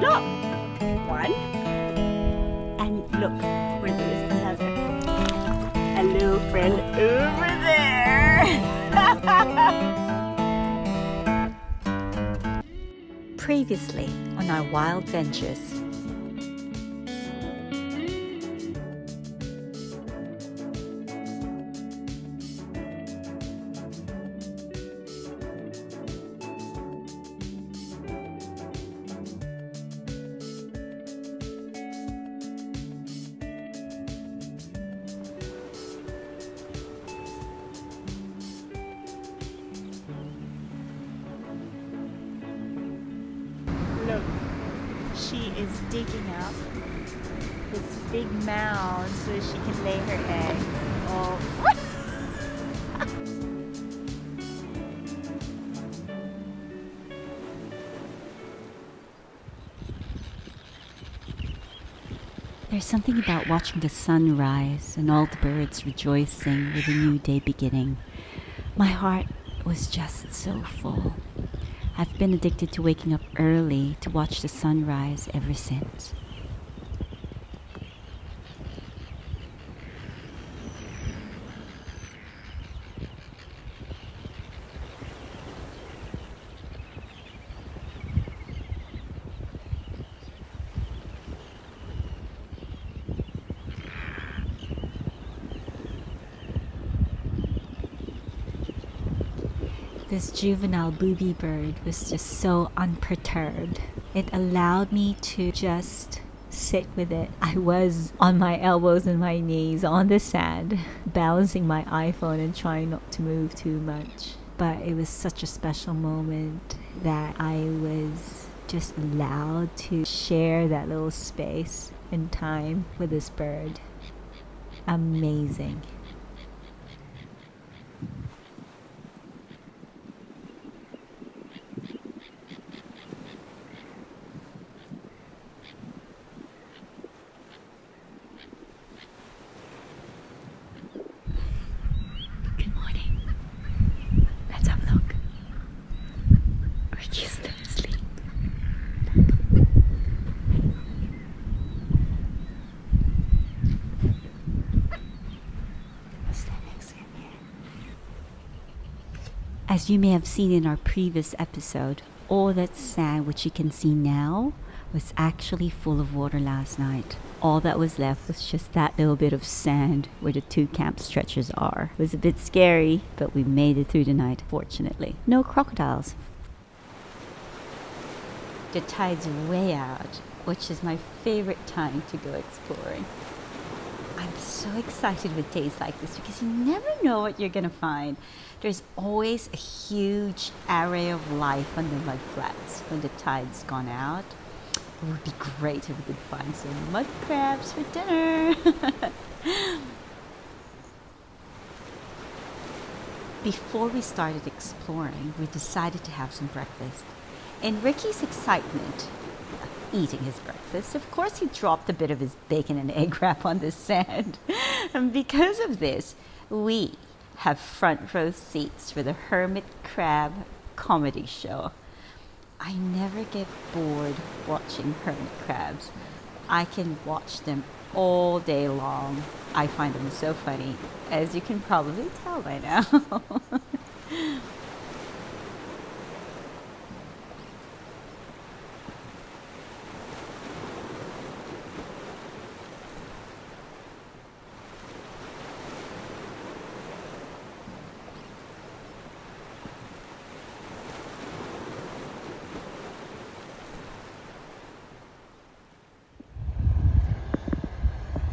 Look! One. And look where there is another. Hello, friend over there! Previously on our wild ventures. She is digging up this big mound so that she can lay her egg. Oh. There's something about watching the sun rise and all the birds rejoicing with a new day beginning. My heart was just so full. I've been addicted to waking up early to watch the sunrise ever since. This juvenile booby bird was just so unperturbed. It allowed me to just sit with it. I was on my elbows and my knees on the sand, balancing my iPhone and trying not to move too much. But it was such a special moment that I was just allowed to share that little space and time with this bird. Amazing. As you may have seen in our previous episode, all that sand which you can see now was actually full of water last night. All that was left was just that little bit of sand where the two camp stretches are. It was a bit scary, but we made it through the night, fortunately. No crocodiles. The tide's way out, which is my favorite time to go exploring. I'm so excited with days like this because you never know what you're gonna find. There's always a huge array of life on the mudflats when the tide's gone out. It would be great if we could find some mud crabs for dinner. Before we started exploring, we decided to have some breakfast. In Ricky's excitement, eating his breakfast, of course he dropped a bit of his bacon and egg wrap on the sand. And because of this, we have front row seats for the Hermit Crab comedy show. I never get bored watching hermit crabs. I can watch them all day long. I find them so funny, as you can probably tell by now.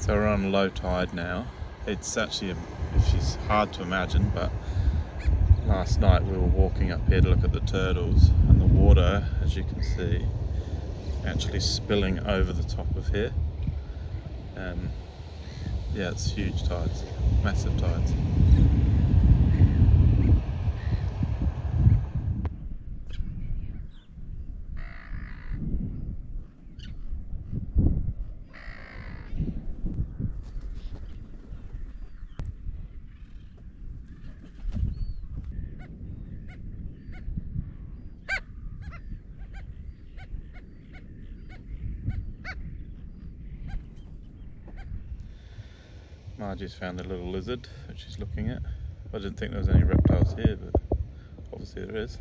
So we're on low tide now. It's actually, it's hard to imagine, but last night we were walking up here to look at the turtles, and the water, as you can see, actually spilling over the top of here. Yeah, it's huge tides, massive tides. Margie's found a little lizard that she's looking at. I didn't think there was any reptiles here, but obviously there is.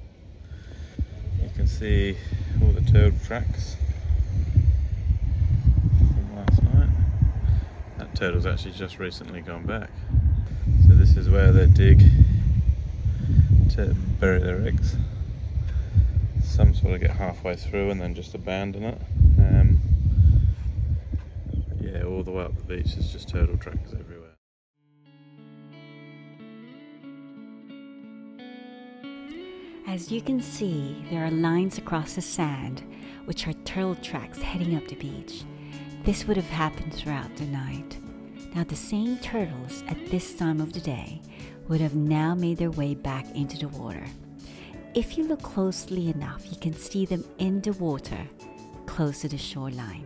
You can see all the turd tracks from last night. That turtle's actually just recently gone back. So this is where they dig to bury their eggs. Some sort of get halfway through and then just abandon it. Yeah, all the way up the beach is just turtle tracks everywhere. As you can see, there are lines across the sand, which are turtle tracks heading up the beach. This would have happened throughout the night. Now the same turtles at this time of the day would have now made their way back into the water. If you look closely enough, you can see them in the water, close to the shoreline.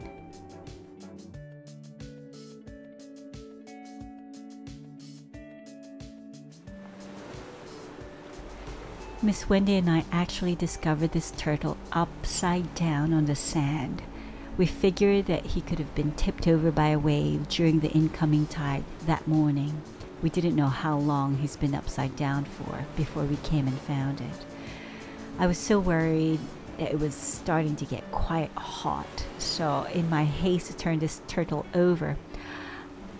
Miss Wendy and I actually discovered this turtle upside down on the sand. We figured that he could have been tipped over by a wave during the incoming tide that morning. We didn't know how long he's been upside down for before we came and found it. I was so worried that it was starting to get quite hot, so in my haste to turn this turtle over,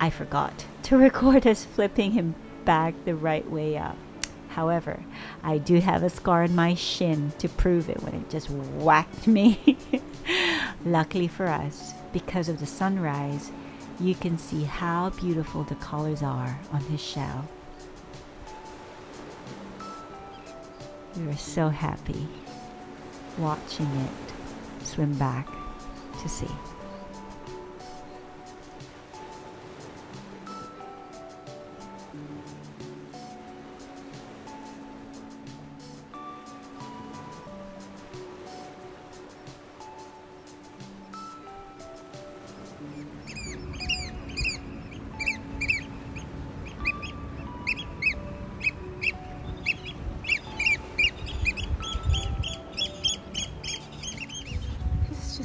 I forgot to record us flipping him back the right way up. However, I do have a scar on my shin to prove it when it just whacked me. Luckily for us, because of the sunrise, you can see how beautiful the colors are on his shell. We were so happy watching it swim back to sea.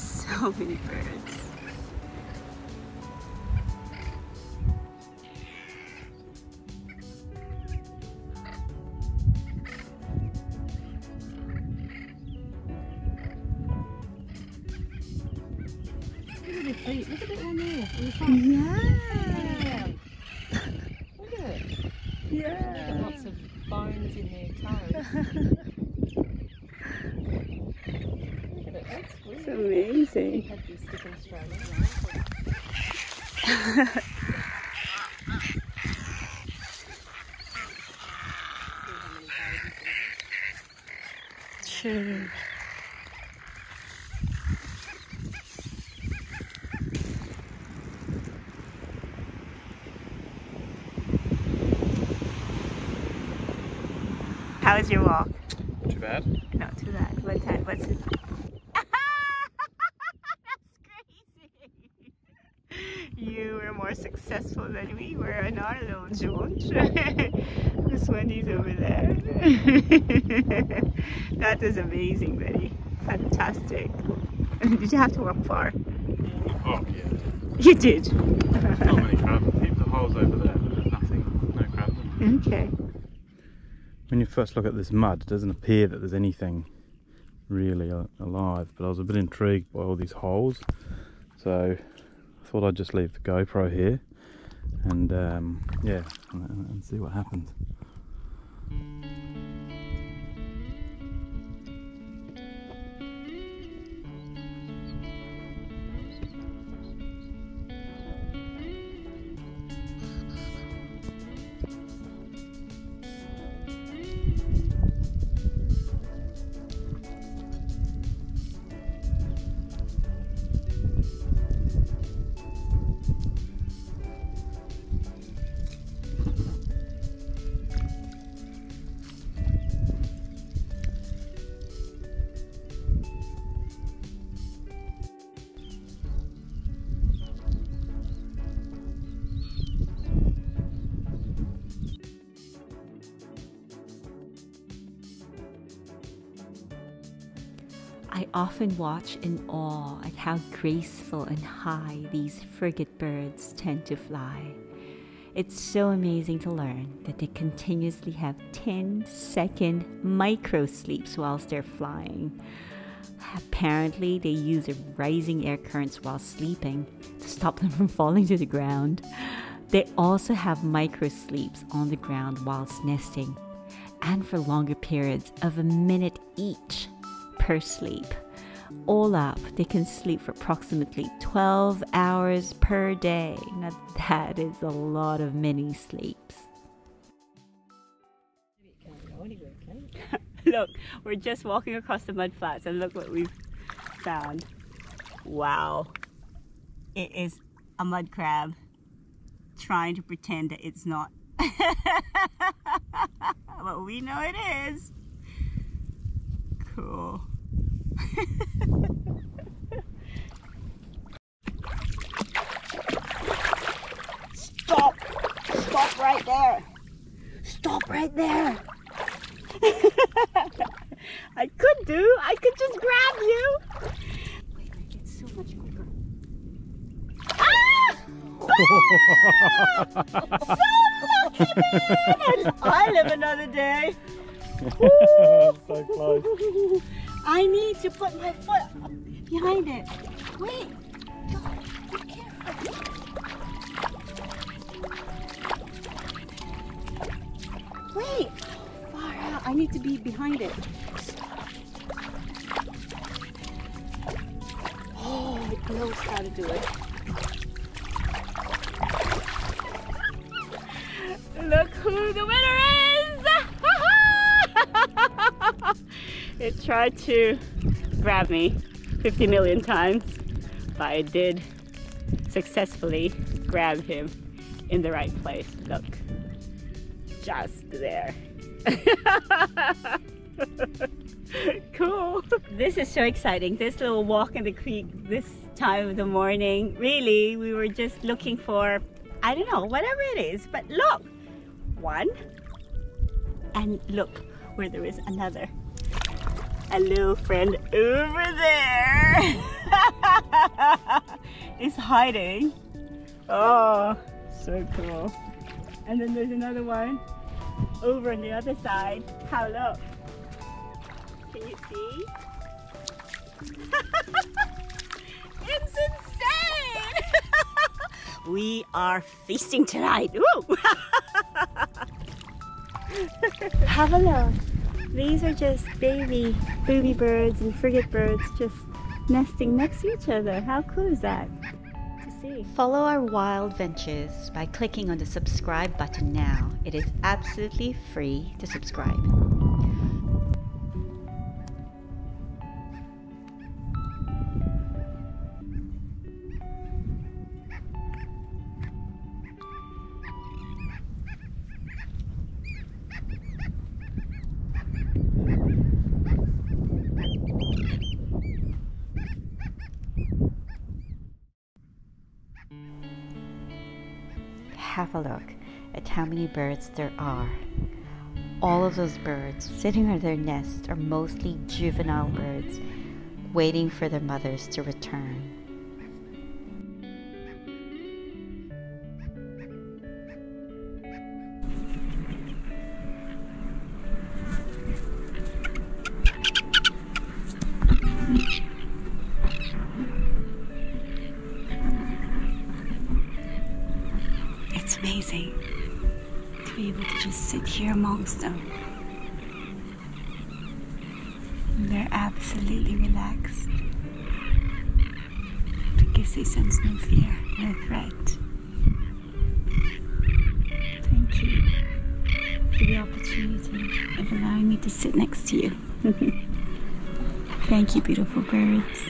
So many birds. Look at it on there. Yeah. Look at it. Yeah. There's lots of bones in their toes. It's amazing. True. How was your walk? Not too bad. Not too bad. What time? What's it? Successful than we were in our little jaunt. Miss Wendy's over there. That is amazing, Betty. Fantastic. Did you have to walk far? Oh, yeah. You did. There's not many crab. Keep the holes over there, but there's nothing, no crab. Okay. When you first look at this mud, it doesn't appear that there's anything really alive, but I was a bit intrigued by all these holes, so I thought I'd just leave the GoPro here and yeah, and see what happens. I often watch in awe at how graceful and high these frigate birds tend to fly. It's so amazing to learn that they continuously have 10-second micro sleeps whilst they're flying. Apparently, they use rising air currents while sleeping to stop them from falling to the ground. They also have micro sleeps on the ground whilst nesting, and for longer periods of a minute each per sleep. All up, they can sleep for approximately 12 hours per day. Now that is a lot of mini sleeps. Look, we're just walking across the mud flats and look what we've found. Wow. It is a mud crab trying to pretend that it's not. But we know it is. Cool. Stop! Stop right there! Stop right there! I could just grab you! Wait, it's so much quicker. Ah! Ah! So lucky, man! I live another day! So close. I need to put my foot behind it. Wait! God, be careful! Wait! Far out, I need to be behind it. Oh, it knows how to do it. Look who the winner is! It tried to grab me 50 million times, but I did successfully grab him in the right place. Look, just there. Cool. This is so exciting, this little walk in the creek this time of the morning. Really, we were just looking for, I don't know, whatever it is, but look, one, and look where there is another. A little friend over there is hiding. Oh, so cool. And then there's another one over on the other side. How, look. Can you see? It's insane! We are feasting tonight. Woo! Have a look. These are just baby booby birds and frigate birds just nesting next to each other. How cool is that to see? Follow our wild ventures by clicking on the subscribe button now. It is absolutely free to subscribe. Have a look at how many birds there are. All of those birds sitting on their nest are mostly juvenile birds waiting for their mothers to return. It's amazing to be able to just sit here amongst them. And they're absolutely relaxed because they sense no fear, no threat. Thank you for the opportunity of allowing me to sit next to you. Thank you, beautiful birds.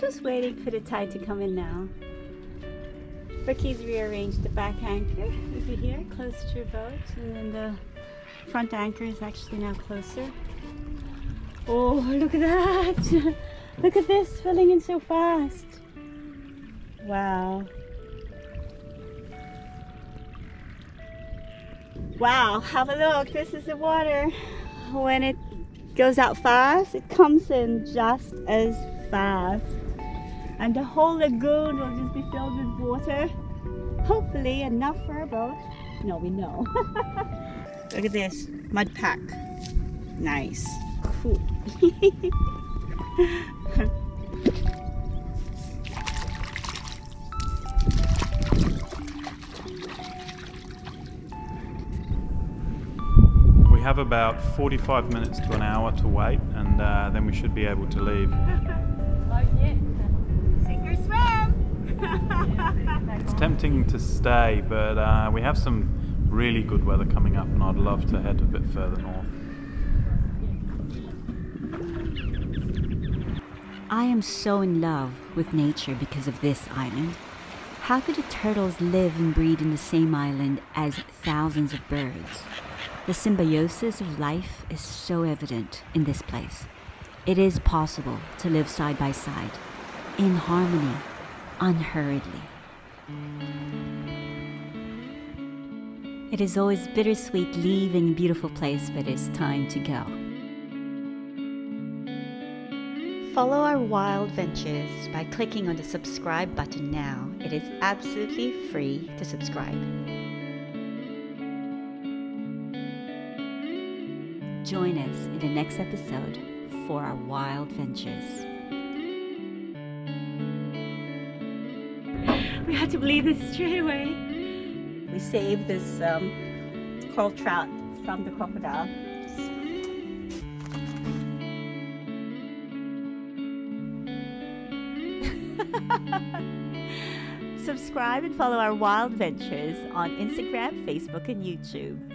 Just waiting for the tide to come in now. Ricky's rearranged the back anchor over here, close to your boat, and then the front anchor is actually now closer. Oh, look at that! Look at this, filling in so fast. Wow. Wow, have a look, this is the water. When it goes out fast, it comes in just as fast. And the whole lagoon will just be filled with water. Hopefully enough for a boat. No, we know. Look at this, mud pack. Nice, cool. We have about 45 minutes to an hour to wait, and then we should be able to leave. It's tempting to stay, but we have some really good weather coming up, and I'd love to head a bit further north. I am so in love with nature because of this island. How could the turtles live and breed in the same island as thousands of birds? The symbiosis of life is so evident in this place. It is possible to live side by side, in harmony, unhurriedly. It is always bittersweet leaving a beautiful place, but it's time to go. Follow our wild ventures by clicking on the subscribe button now. It is absolutely free to subscribe. Join us in the next episode for our wild ventures. We had to believe this straight away. We saved this coral trout from the crocodile. Subscribe and follow our wild ventures on Instagram, Facebook, and YouTube.